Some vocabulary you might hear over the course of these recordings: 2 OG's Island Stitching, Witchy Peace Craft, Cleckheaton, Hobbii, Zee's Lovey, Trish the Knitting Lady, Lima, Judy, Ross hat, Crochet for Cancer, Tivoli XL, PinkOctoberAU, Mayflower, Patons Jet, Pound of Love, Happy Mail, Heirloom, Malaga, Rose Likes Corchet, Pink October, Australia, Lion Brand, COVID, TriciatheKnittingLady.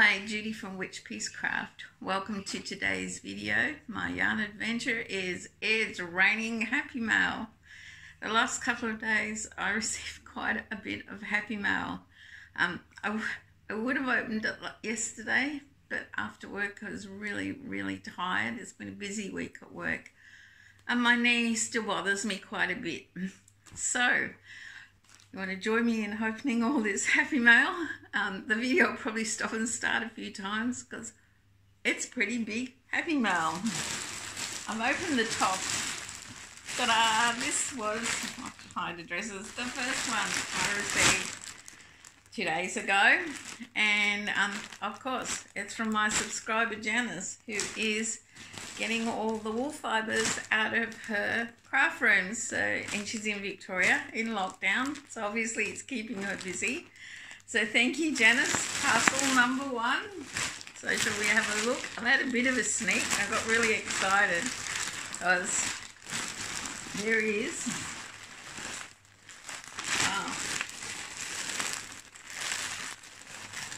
Hi, Judy from Witchy Peace Craft. Welcome to today's video. My yarn adventure is It's Raining Happy Mail. The last couple of days I received quite a bit of happy mail. I would have opened it yesterday, but after work I was really tired. It's been a busy week at work and my knee still bothers me quite a bit. So you want to join me in opening all this happy mail? The video will probably stop and start a few times because it's pretty big happy mail. I've opened the top. Ta-da! This was, I'll have to hide the dresses, the first one I received 2 days ago. And of course, it's from my subscriber Janice, who is getting all the wool fibres out of her craft room. So, and she's in Victoria in lockdown, so obviously it's keeping her busy. So thank you, Janice. Parcel number one. So shall we have a look? I've had a bit of a sneak. I got really excited because there he is.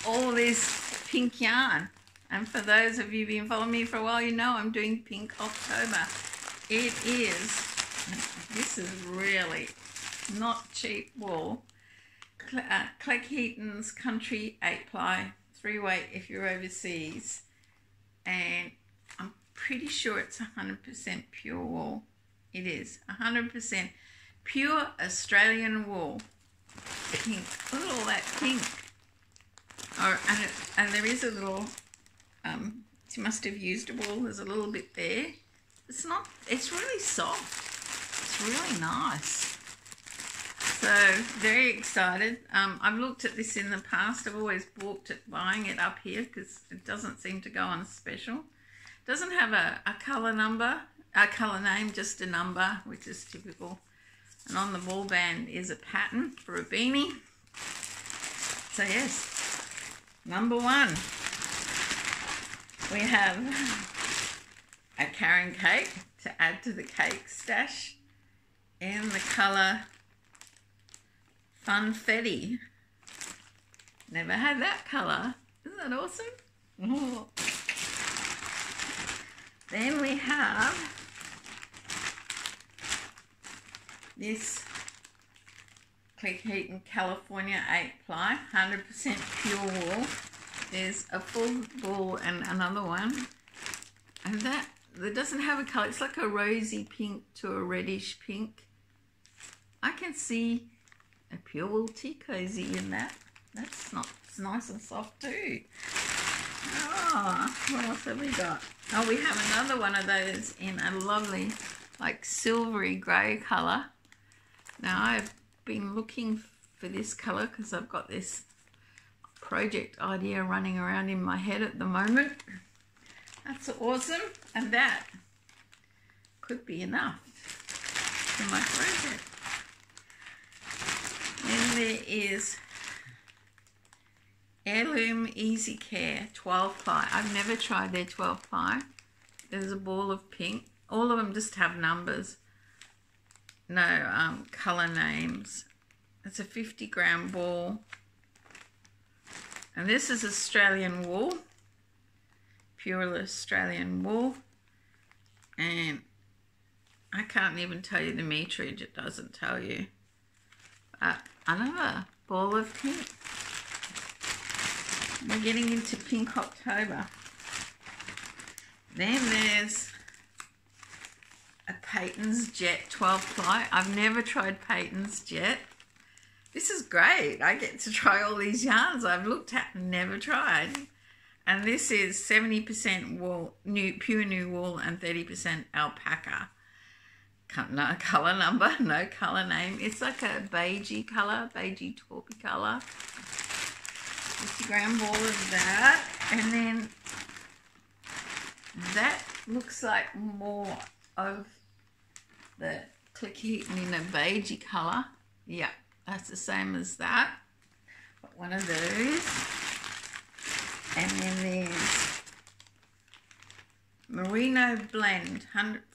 Wow. All this pink yarn. And for those of you who've been following me for a while, you know I'm doing Pink October. It is, this is really not cheap wool. Cleckheaton's Country 8-ply, 3-weight if you're overseas. And I'm pretty sure it's 100% pure wool. It is 100% pure Australian wool. Pink, look at all that pink. Oh, and there is a little, she must have used a wool, there's a little bit there. It's not, it's really soft. It's really nice. So, very excited. I've looked at this in the past. I've always balked at buying it up here because it doesn't seem to go on special. It doesn't have a colour number, a colour name, just a number, which is typical. And on the ball band is a pattern for a beanie. So, yes, number one. We have a Karen cake to add to the cake stash in the colour Funfetti. Never had that colour. Isn't that awesome? Ooh. Then we have this Cleckheaton California 8-ply, 100% pure wool. There's a full ball and another one, and that doesn't have a colour. It's like a rosy pink to a reddish pink. I can see a pure wool tea cozy in that. That's not. It's nice and soft too. Oh, what else have we got? Oh, we have another one of those in a lovely, like silvery grey colour. Now I've been looking for this colour because I've got this project idea running around in my head at the moment. That's awesome, and that could be enough for my project. Then there is Heirloom Easy Care 12-ply. I've never tried their 12-ply. There's a ball of pink. All of them just have numbers, no colour names. It's a 50-gram ball. And this is Australian wool, pure Australian wool, and I can't even tell you the meterage, it doesn't tell you. Another ball of pink. We're getting into Pink October. Then there's a Patons Jet 12-ply. I've never tried Patons Jet. This is great. I get to try all these yarns I've looked at and never tried. And this is 70% wool, pure new wool, and 30% alpaca. No colour number, no colour name. It's like a beigey colour, beigey taupey colour. 50-gram ball of that. And then that looks like more of the Cleckheaton in a beigey colour. Yeah. That's the same as that, but one of those. And then there's Merino Blend,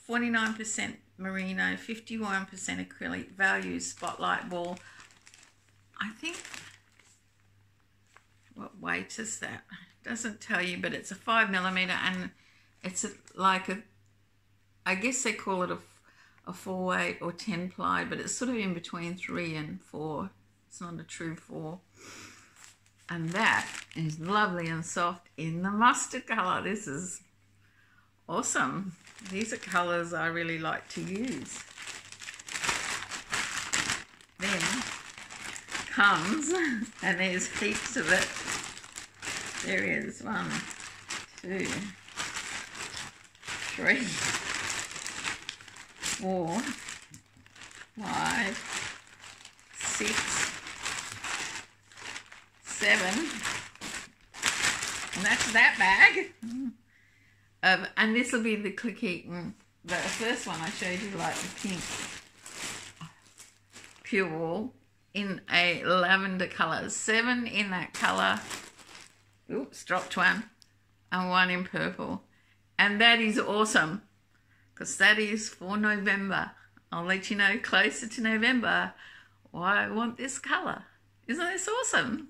49% Merino, 51% acrylic, value spotlight ball. I think, what weight is that? doesn't tell you, but it's a 5mm and it's like a, I guess they call it a 4/8 or 10 ply, but it's sort of in between 3 and 4. It's not a true 4. And that is lovely and soft in the mustard color. This is awesome. These are colors I really like to use. Then comes, and there's heaps of it. There is 1, 2, 3, 4, 5, 6, 7, and that's that bag. And this will be the Cleckheaton, the first one I showed you, like the pink pure wool in a lavender colour. 7 in that colour. Oops, dropped one. And 1 in purple. And that is awesome, because that is for November. I'll let you know closer to November why I want this colour. Isn't this awesome?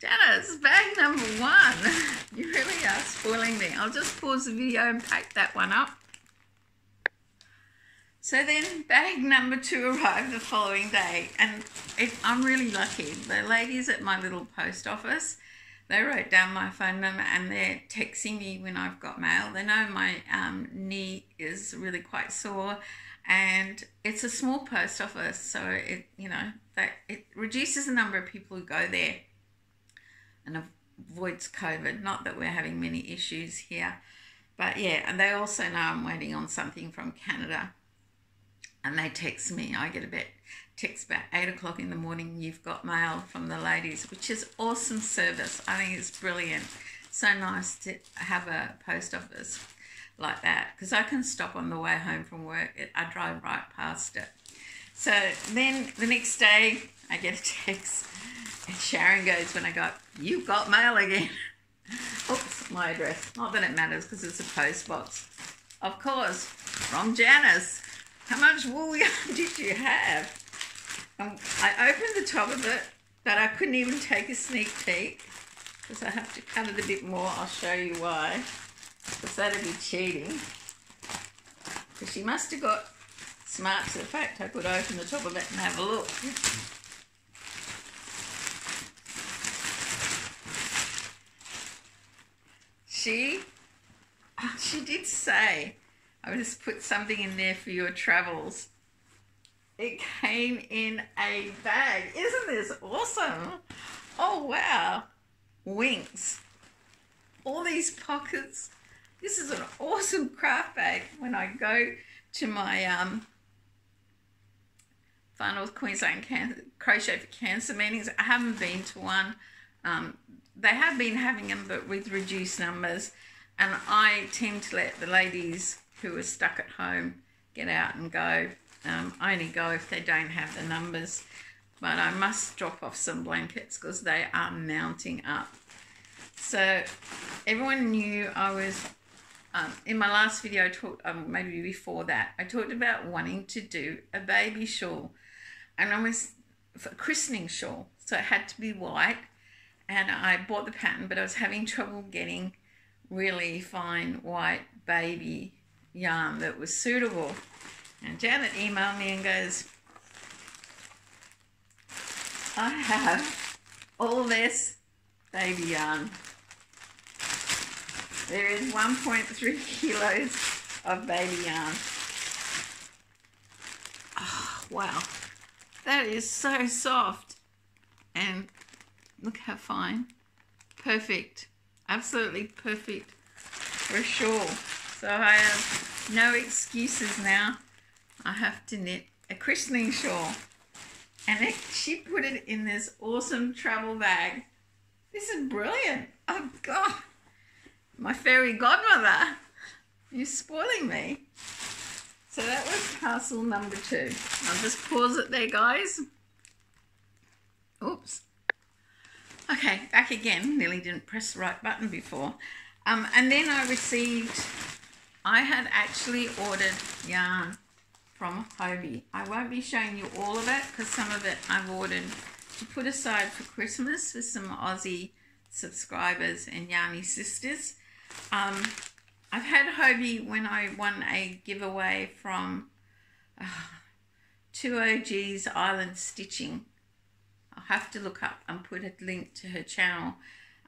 Janice, bag number 1. You really are spoiling me. I'll just pause the video and pack that one up. So then bag number 2 arrived the following day, and I'm really lucky. The ladies at my little post office, they wrote down my phone number and they're texting me when I've got mail. They know my knee is really quite sore, and it's a small post office, so it, you know, that it reduces the number of people who go there and avoids COVID. Not that we're having many issues here, but yeah. And they also know I'm waiting on something from Canada, and they text me. I get a text about 8 o'clock in the morning, you've got mail from the ladies, which is awesome service. I think it's brilliant. So nice to have a post office like that, because I can stop on the way home from work. I drive right past it. So then the next day I get a text, and Sharon goes, when I go, you've got mail again. Oops, my address. Not that it matters, because it's a post box. Of course, from Janice. How much wool yarn did you have? And I opened the top of it, but I couldn't even take a sneak peek, because I have to cut it a bit more. I'll show you why, because that'd be cheating. Because she must have got smart to the fact I could open the top of it and have a look. She did say, I just put something in there for your travels. It came in a bag. Isn't this awesome? Oh, wow. Winks. All these pockets. This is an awesome craft bag. When I go to my Far North Queensland Crochet for Cancer meetings, I haven't been to one. They have been having them, but with reduced numbers, and I tend to let the ladies who are stuck at home get out and go. I only go if they don't have the numbers, but I must drop off some blankets because they are mounting up. So everyone knew I was, in my last video, I talked, maybe before that, I talked about wanting to do a baby shawl, and I was a christening shawl, so it had to be white. And I bought the pattern, but I was having trouble getting really fine white baby yarn that was suitable. And Janet emailed me and goes, I have all this baby yarn. There is 1.3 kilos of baby yarn. Oh, wow. That is so soft. And look how fine. Perfect. Absolutely perfect for a shawl. So I have no excuses now. I have to knit a christening shawl. And she put it in this awesome travel bag. This is brilliant. Oh, God. My fairy godmother. You're spoiling me. So that was parcel number 2. I'll just pause it there, guys. Oops. Okay, back again. Nearly didn't press the right button before. And then I received, I had actually ordered yarn from Hobbii. I won't be showing you all of it, because some of it I've ordered to put aside for Christmas with some Aussie subscribers and Yarny Sisters. I've had Hobbii when I won a giveaway from 2 OG's Island Stitching. I'll have to look up and put a link to her channel.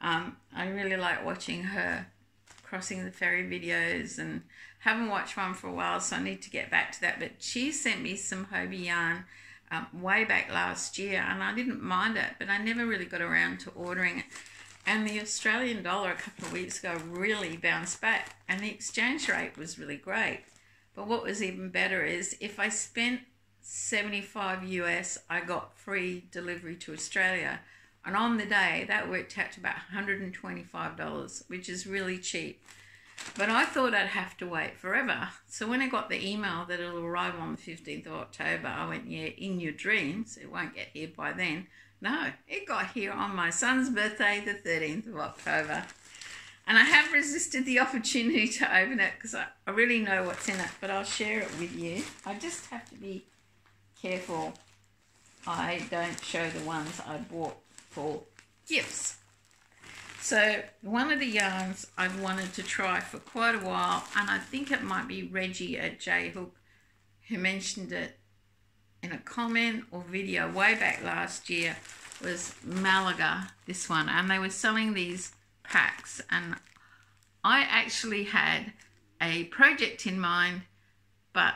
I really like watching her crossing the ferry videos, and haven't watched one for a while, so I need to get back to that. But she sent me some Hobbii yarn way back last year, and I didn't mind it, but I never really got around to ordering it. And the Australian dollar a couple of weeks ago really bounced back, and the exchange rate was really great. But what was even better is if I spent $75 US, I got free delivery to Australia, and on the day that worked out to about $125, which is really cheap. But I thought I'd have to wait forever, so when I got the email that it'll arrive on the 15th of October, I went, yeah, in your dreams, it won't get here by then. No, it got here on my son's birthday, the 13th of October, and I have resisted the opportunity to open it because I really know what's in it, but I'll share it with you. I just have to be careful I don't show the ones I bought for gifts. So one of the yarns I've wanted to try for quite a while, and I think it might be Reggie at J Hook who mentioned it in a comment or video way back last year, was Malaga, this one, and they were selling these packs, and I actually had a project in mind, but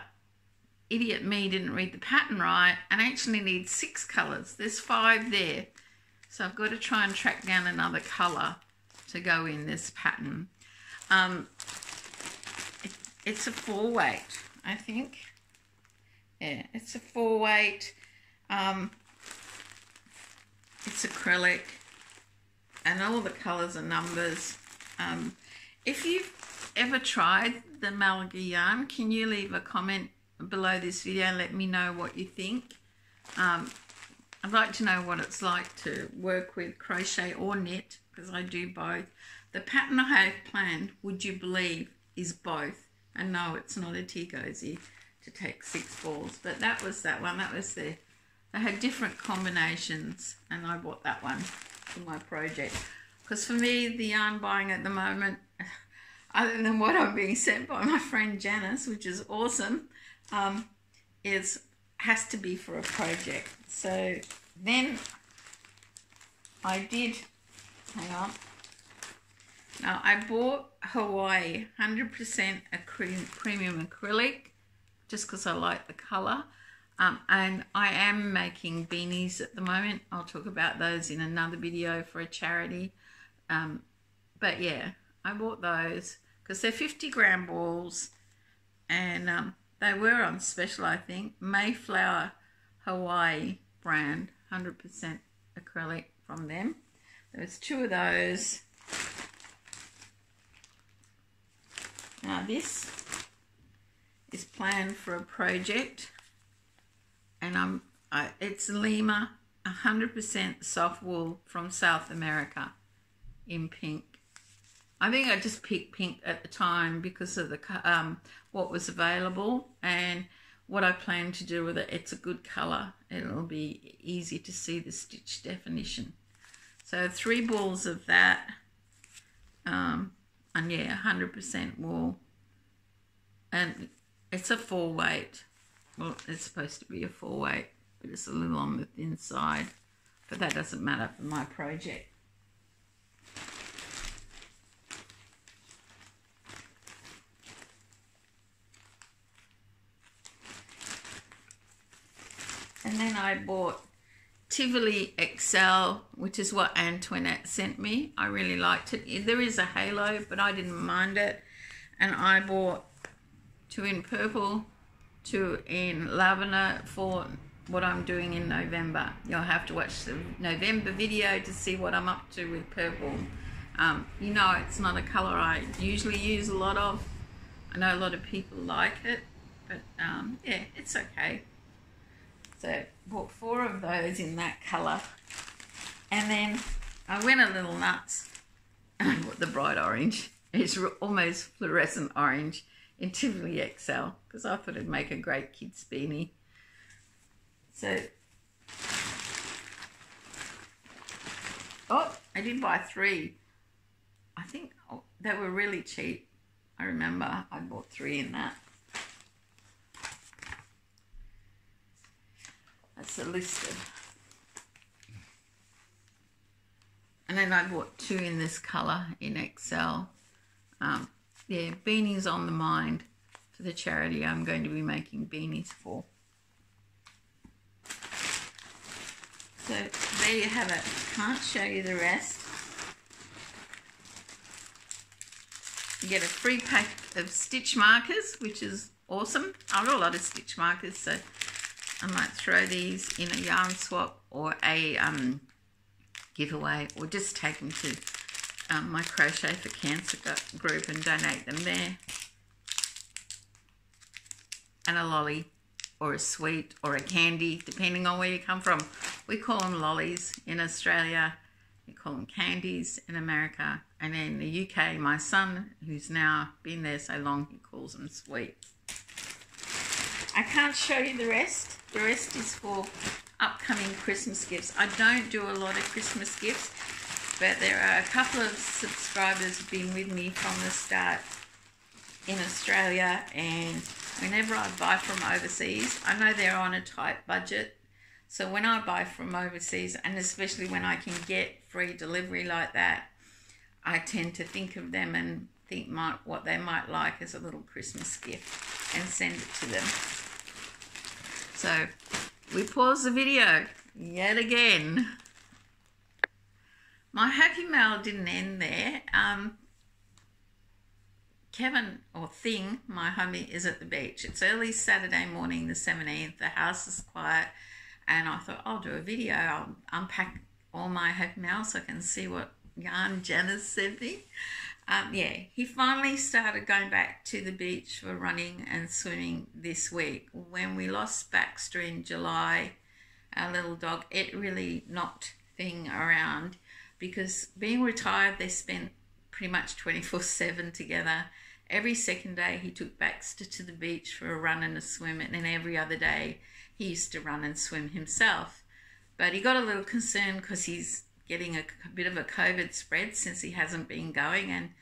idiot me didn't read the pattern right, and I actually need 6 colours. There's 5 there, so I've got to try and track down another colour to go in this pattern. It's a 4-weight, I think. Yeah, it's a 4-weight. It's acrylic, and all the colours are numbers. If you've ever tried the Malaga yarn, can you leave a comment below this video and let me know what you think? I'd like to know what it's like to work with crochet or knit, because I do both. The pattern I have planned, would you believe, is both, and no, it's not a Tigosi to take 6 balls, but that was that one. That was there. They had different combinations, and I bought that one for my project, because for me the yarn buying at the moment, other than what I'm being sent by my friend Janice, which is awesome, has to be for a project. So then I did, hang on, now I bought Hawaii 100% premium acrylic just because I like the colour, and I am making beanies at the moment. I'll talk about those in another video for a charity, but yeah, I bought those because they're 50-gram balls, and they were on special, I think. Mayflower Hawaii brand, 100% acrylic from them. There was 2 of those. Now this is planned for a project, and it's Lima, 100% soft wool from South America in pink. I think I just picked pink at the time because of the what was available and what I planned to do with it. It's a good colour. It'll be easy to see the stitch definition. So 3 balls of that, and yeah, 100% wool. And it's a 4-weight. Well, it's supposed to be a 4-weight, but it's a little on the thin side. But that doesn't matter for my project. And then I bought Tivoli XL, which is what Antoinette sent me. I really liked it. There is a halo, but I didn't mind it. And I bought 2 in purple, 2 in lavender for what I'm doing in November. You'll have to watch the November video to see what I'm up to with purple. You know, it's not a colour I usually use a lot of. I know a lot of people like it, but yeah, it's okay. So bought 4 of those in that colour, and then I went a little nuts and I bought the bright orange. It's almost fluorescent orange in Tivoli XL because I thought it'd make a great kid's beanie. So, oh, I did buy three. I think they were really cheap. I remember I bought three in that. That's the listed. And then I bought two in this colour in XL. Yeah, beanies on the mind for the charity I'm going to be making beanies for. So there you have it. Can't show you the rest. You get a free pack of stitch markers, which is awesome. I've got a lot of stitch markers, so I might throw these in a yarn swap or a giveaway, or just take them to my Crochet for Cancer group and donate them there. And a lolly or a sweet or a candy, depending on where you come from. We call them lollies in Australia. We call them candies in America. And in the UK, my son, who's now been there so long, he calls them sweets. I can't show you the rest. The rest is for upcoming Christmas gifts. I don't do a lot of Christmas gifts, but there are a couple of subscribers who've been with me from the start in Australia, and whenever I buy from overseas, I know they're on a tight budget. So when I buy from overseas, and especially when I can get free delivery like that, I tend to think of them and think what they might like as a little Christmas gift and send it to them. So we pause the video yet again. My happy mail didn't end there. Kevin, or Thing, my homie, is at the beach. It's early Saturday morning, the 17th. The house is quiet, and I thought I'll do a video. I'll unpack all my happy mail so I can see what yarn Janice sent me. Yeah, he finally started going back to the beach for running and swimming this week. When we lost Baxter in July, our little dog, it really knocked Thing around, because being retired, they spent pretty much 24/7 together. Every second day, he took Baxter to the beach for a run and a swim, and then every other day, he used to run and swim himself. But he got a little concerned because he's getting a bit of a COVID spread since he hasn't been going, and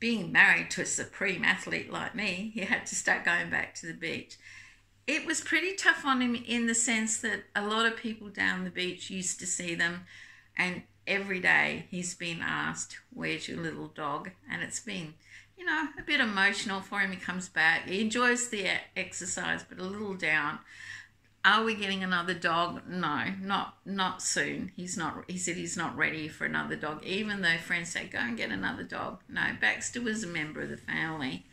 being married to a supreme athlete like me, he had to start going back to the beach. It was pretty tough on him in the sense that a lot of people down the beach used to see them, and every day he's been asked, where's your little dog? And it's been, you know, a bit emotional for him. He comes back, he enjoys the exercise, but a little down. Are we getting another dog? No, not soon. He's not. He said he's not ready for another dog, even though friends say, go and get another dog. No, Baxter was a member of the family.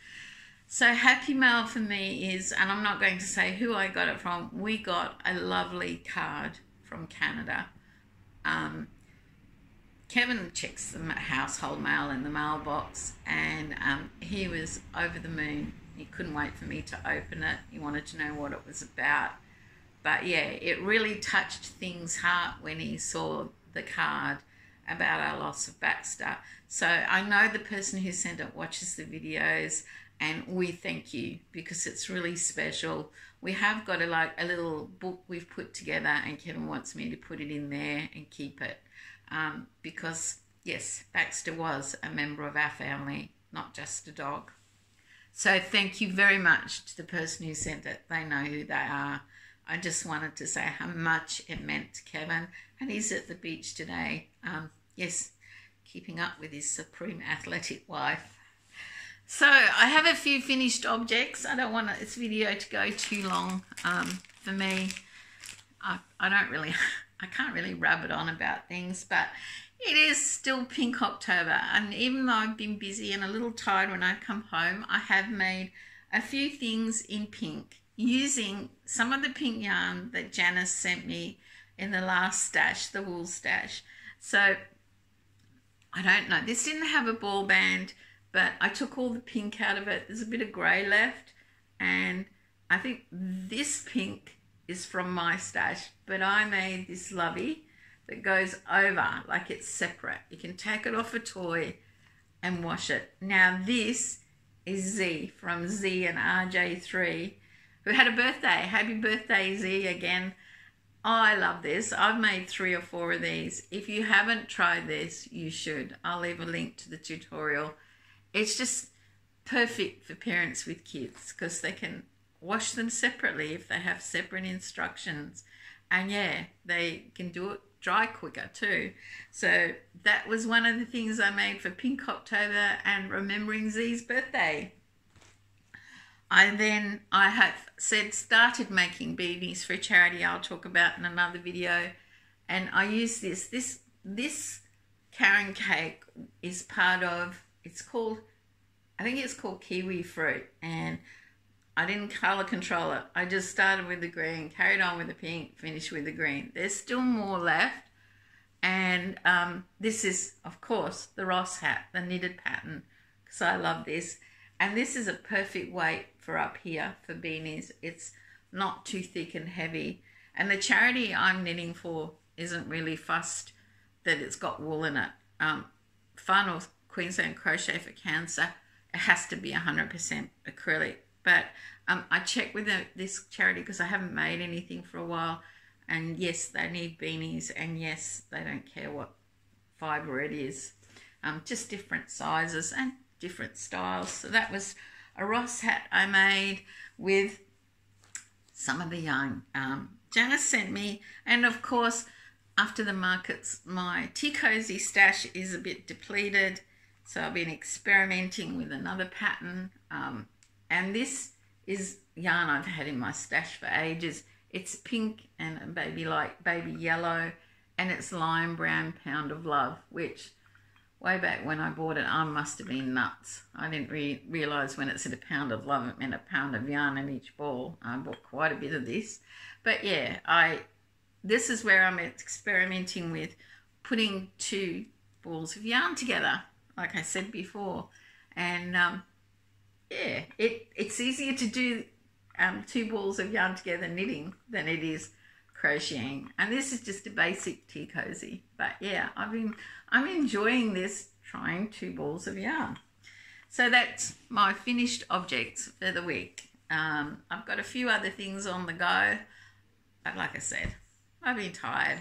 So happy mail for me is, and I'm not going to say who I got it from, we got a lovely card from Canada. Kevin checks the household mail in the mailbox, and he was over the moon. He couldn't wait for me to open it. He wanted to know what it was about. But yeah, it really touched Thing's heart when he saw the card about our loss of Baxter. So I know the person who sent it watches the videos, and we thank you, because it's really special. We have got a little book we've put together, and Kevin wants me to put it in there and keep it. Because yes, Baxter was a member of our family, not just a dog. So thank you very much to the person who sent it. They know who they are. I just wanted to say how much it meant to Kevin, and he's at the beach today. Yes, keeping up with his supreme athletic wife. So I have a few finished objects. I don't want this video to go too long. For me, I don't really, I can't really rabbit on about things, but it is still Pink October, and even though I've been busy and a little tired when I come home, I have made a few things in pink, using some of the pink yarn that Janice sent me in the last stash, the wool stash. So I don't know, this didn't have a ball band, but I took all the pink out of it. There's a bit of grey left, and I think this pink is from my stash, but I made this lovey that goes over, like it's separate. You can take it off a toy and wash it. Now this is Z from Z and RJ3, who had a birthday. Happy birthday, Z, again. I love this. I've made 3 or 4 of these. If you haven't tried this, you should. I'll leave a link to the tutorial. It's just perfect for parents with kids because they can wash them separately if they have separate instructions. And yeah, they can do it dry quicker too. So that was one of the things I made for Pink October and remembering Zee's birthday. I have started making beanies for charity. I'll talk about in another video. And I use this Karen cake is part of, I think it's called kiwi fruit. And I didn't color control it. I just started with the green, carried on with the pink, finished with the green. There's still more left. And this is, of course, the Ross hat, the knitted pattern, because I love this. And this is a perfect weight for up here for beanies. It's not too thick and heavy. And the charity I'm knitting for isn't really fussed that it's got wool in it. Far North Queensland Crochet for Cancer, it has to be 100% acrylic. But I checked with this charity because I haven't made anything for a while. And yes, they need beanies. And yes, they don't care what fibre it is. Just different sizes and different styles. So that was a Ross hat I made with some of the yarn Janice sent me. And of course, after the markets, my Tea Cozy stash is a bit depleted. So I've been experimenting with another pattern. And this is yarn I've had in my stash for ages. It's pink and baby yellow, and it's Lion Brand Pound of Love, which way back when I bought it, I must have been nuts. I didn't realise when it said a pound of love, it meant a pound of yarn in each ball. I bought quite a bit of this. But yeah, this is where I'm experimenting with putting 2 balls of yarn together, like I said before. And yeah, it's easier to do 2 balls of yarn together knitting than it is crocheting. And this is just a basic Tea Cozy, but yeah, I'm enjoying this, trying 2 balls of yarn. So that's my finished objects for the week. I've got a few other things on the go, but like I said, I've been tired,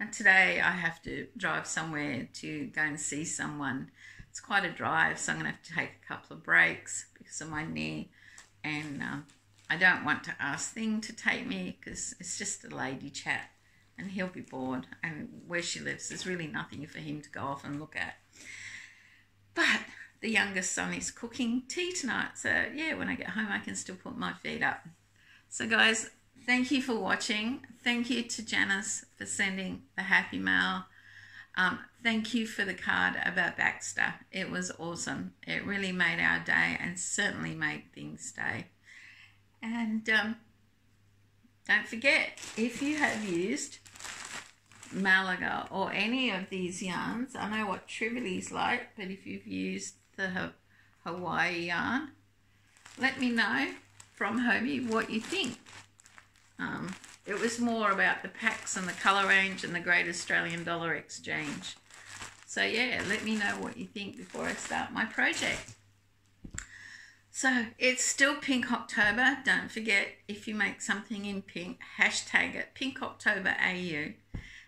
and today I have to drive somewhere to go and see someone. It's quite a drive, so I'm gonna have to take a couple of breaks because of my knee, and I don't want to ask Thing to take me because it's just a lady chat and he'll be bored, and where she lives there's really nothing for him to go off and look at. But the youngest son is cooking tea tonight, so yeah, when I get home I can still put my feet up. So guys, thank you for watching. Thank you to Janice for sending the happy mail. Thank you for the card about Baxter. It was awesome. It really made our day and certainly made things stay. And don't forget, if you have used Malaga or any of these yarns, I know what Trivoli's like, but if you've used the Hawaii yarn, let me know from Hobbii what you think. It was more about the packs and the colour range and the great Australian dollar exchange. So yeah, let me know what you think before I start my project. So it's still Pink October. Don't forget, if you make something in pink, hashtag it PinkOctoberAU,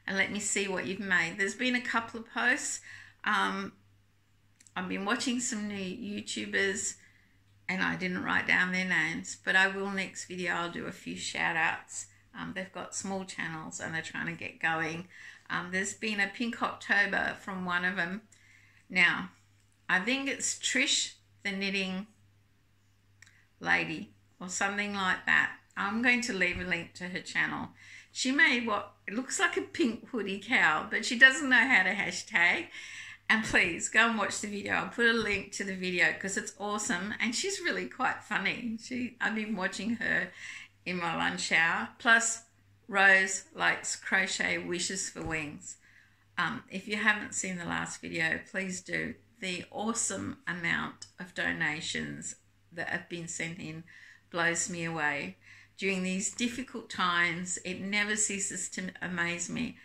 and let me see what you've made. There's been a couple of posts. I've been watching some new YouTubers, and I didn't write down their names, but I will next video. I'll do a few shout outs. They've got small channels and they're trying to get going. There's been a Pink October from one of them. Now, I think it's Trish the Knitting Lady or something like that. I'm going to leave a link to her channel. She made what it looks like a pink hoodie cow, but she doesn't know how to hashtag. And please go and watch the video. I'll put a link to the video because it's awesome, and she's really quite funny. I've been watching her in my lunch hour. Plus, Rose Likes Crochet Wishes for Wings. If you haven't seen the last video, please do. The awesome amount of donations that have been sent in blows me away. During these difficult times, it never ceases to amaze me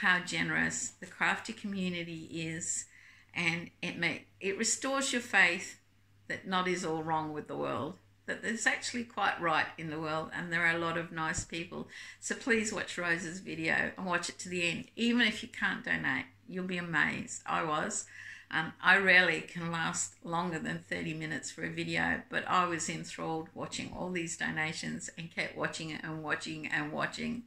how generous the crafty community is, and it restores your faith that not is all wrong with the world. that there's actually quite right in the world, and there are a lot of nice people. So please watch Rose's video and watch it to the end. Even if you can't donate, you'll be amazed. I was. I rarely can last longer than 30 minutes for a video, but I was enthralled watching all these donations and kept watching it and watching and watching.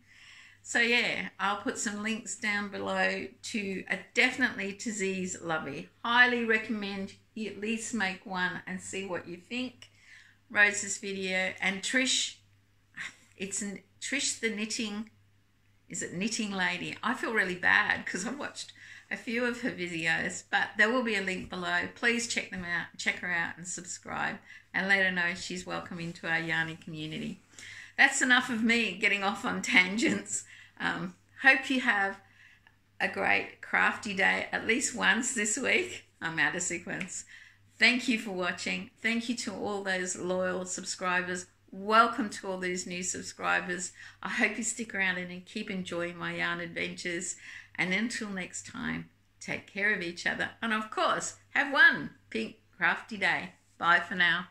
So yeah, I'll put some links down below to definitely to Zee's Lovey. Highly recommend you at least make one and see what you think. Rose's video, and Trish, it's Trish the Knitting, is it Knitting Lady? I feel really bad because I've watched a few of her videos, but there will be a link below. Please check them out, check her out and subscribe, and let her know she's welcome into our yarning community. That's enough of me getting off on tangents. Hope you have a great crafty day at least once this week. I'm out of sequence. Thank you for watching. Thank you to all those loyal subscribers. Welcome to all these new subscribers. I hope you stick around and keep enjoying my yarn adventures. And until next time, take care of each other. And of course, have one pink crafty day. Bye for now.